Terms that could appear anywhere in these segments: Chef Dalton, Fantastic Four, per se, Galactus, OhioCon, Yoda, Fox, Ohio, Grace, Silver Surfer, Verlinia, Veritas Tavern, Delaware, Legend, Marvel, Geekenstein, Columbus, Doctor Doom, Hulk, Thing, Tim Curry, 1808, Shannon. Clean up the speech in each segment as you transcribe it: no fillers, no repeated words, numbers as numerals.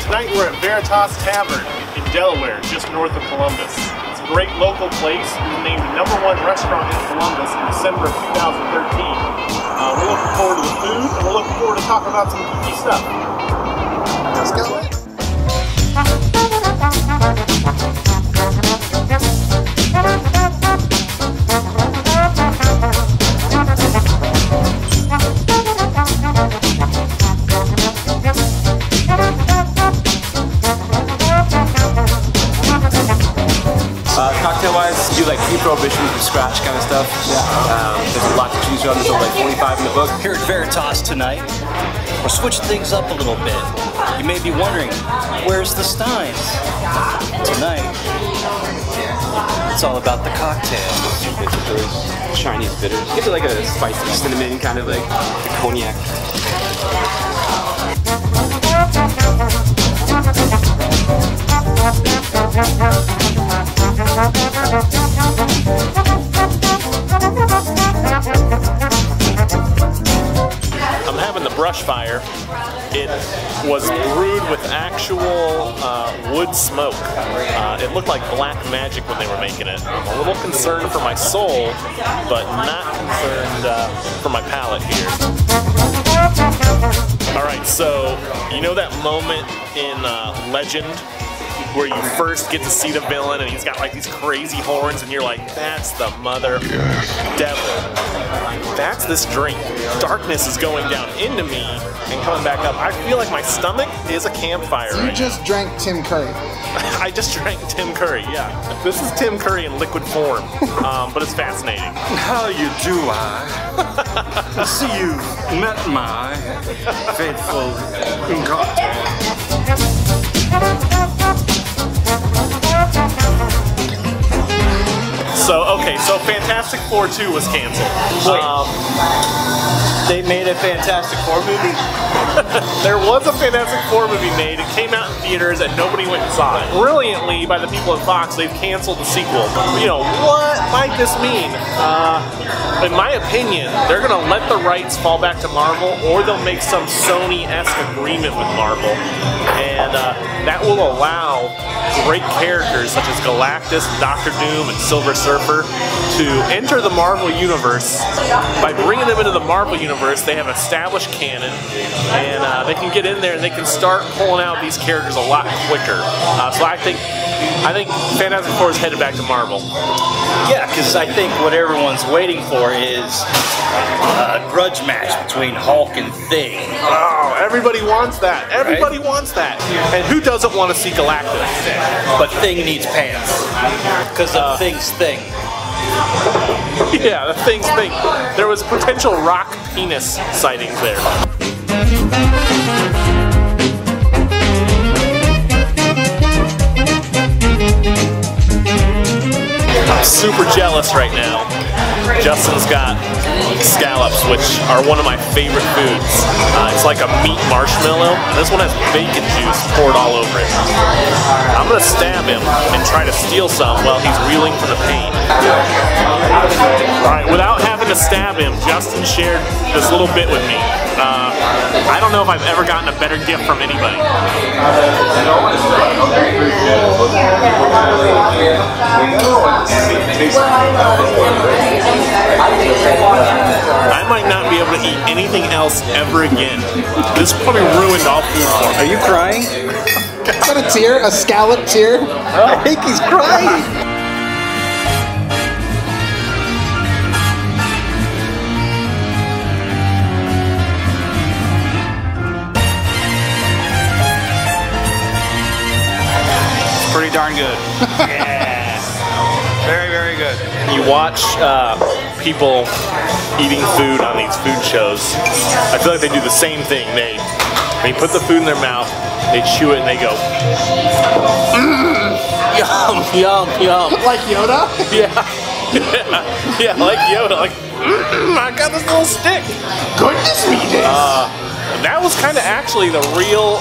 Tonight we're at Veritas Tavern in Delaware, just north of Columbus. It's a great local place. It was named the #1 restaurant in Columbus in December of 2013. We're looking forward to the food, and we're looking forward to talking about some geeky stuff. Let's go do like pre-prohibition from scratch kind of stuff. Yeah. There's a lot to choose from. There's only like 45 in the book. Here at Veritas tonight, we're switching things up a little bit. You may be wondering, where's the Steins? Tonight, it's all about the cocktail. Chinese bitters. You get like a spicy cinnamon, kind of like the cognac. I'm having the brush fire. It was brewed with actual wood smoke. It looked like black magic when they were making it. I'm a little concerned for my soul, but not concerned for my palate here. Alright, so you know that moment in Legend where you first get to see the villain and he's got like these crazy horns and you're like, that's the mother devil. That's this drink. Darkness is going down into me and coming back up. I feel like my stomach is a campfire right now. You just drank Tim Curry. I just drank Tim Curry, yeah. This is Tim Curry in liquid form, but it's fascinating. How you do I? See you've met my faithful cocktail. So, okay, so Fantastic Four 2 was canceled. They made a Fantastic Four movie? There was a Fantastic Four movie made. It came out in theaters and nobody went and saw it. Brilliantly, by the people at Fox, they've canceled the sequel. You know, what might this mean? In my opinion, they're going to let the rights fall back to Marvel, or they'll make some Sony-esque agreement with Marvel. And that will allow great characters such as Galactus, Doctor Doom, and Silver Surfer to enter the Marvel Universe. By bringing them into the Marvel Universe, they have established canon, and they can get in there and they can start pulling out these characters a lot quicker. So I think Fantastic Four is headed back to Marvel. Yeah, because I think what everyone's waiting for is a grudge match between Hulk and Thing. Oh, everybody wants that. Everybody wants that. And who doesn't want to see Galactus? But Thing needs pants. Because of Thing's Thing. Yeah, the Thing's Thing. There was potential rock penis sightings there. I'm super jealous right now. Justin's got scallops, which are one of my favorite foods. It's like a meat marshmallow. This one has bacon juice poured all over it. I'm gonna stab him and try to steal some while he's reeling from the pain. Alright, without having to stab him, Justin shared this little bit with me. I don't know if I've ever gotten a better gift from anybody. I might not be able to eat anything else ever again. This probably ruined all food for me. Are you crying? Is that a tear? A scallop tear? I think he's crying! Pretty darn good. Yeah. Very, very good. You watch people eating food on these food shows. I feel like they do the same thing. They put the food in their mouth, They chew it and they go, yum, yum, yum. Like Yoda? Yeah. Yeah, like Yoda. Like, I got this little stick. Goodness me, this. That was kind of actually the real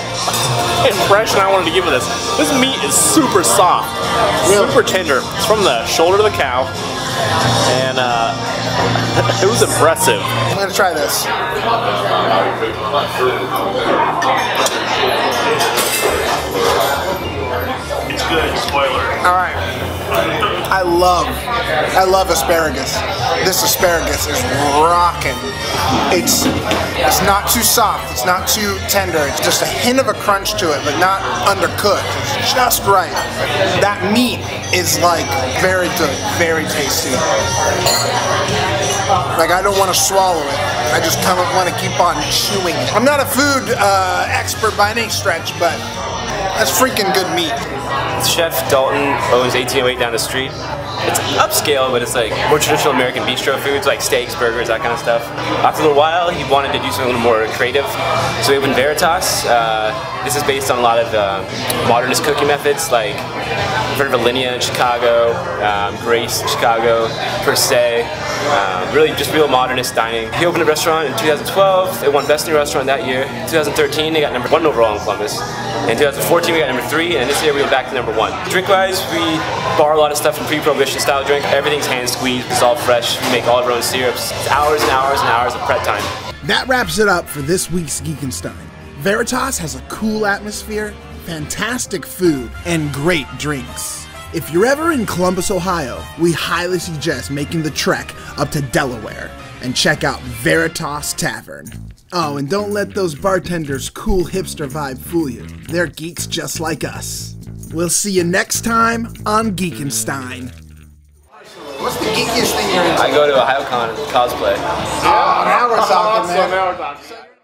impression I wanted to give of this. This meat is super soft, really? Super tender. It's from the shoulder of the cow, and it was impressive. I'm gonna try this. It's good. Spoiler. All right. I love asparagus. This asparagus is rocking. It's not too soft, it's not too tender, it's just a hint of a crunch to it, but not undercooked. It's just right. That meat is like very good, very tasty. Like I don't want to swallow it, I just kind of want to keep on chewing it. I'm not a food expert by any stretch, but that's freaking good meat. Chef Dalton owns 1808 down the street. It's upscale, but it's like more traditional American bistro foods, like steaks, burgers, that kind of stuff. After a little while, he wanted to do something a little more creative, so he opened Veritas. This is based on a lot of modernist cooking methods, like Verlinia in Chicago, Grace in Chicago, per se. Really just real modernist dining. He opened a restaurant in 2012. They won Best New Restaurant that year. In 2013, they got #1 overall in Columbus. In 2014, we got #3, and this year we went back to #1. Drink-wise, we bar a lot of stuff from pre-prohibition style drink. Everything's hand-squeezed, it's all fresh, we make all of our own syrups. It's hours and hours and hours of prep time. That wraps it up for this week's Geekenstein. Veritas has a cool atmosphere, fantastic food, and great drinks. If you're ever in Columbus, Ohio, we highly suggest making the trek up to Delaware and check out Veritas Tavern. Oh, and don't let those bartenders' cool hipster vibe fool you. They're geeks just like us. We'll see you next time on Geekenstein. What's the geekiest thing you're into? I go to OhioCon and cosplay. Oh, now we're talking, man.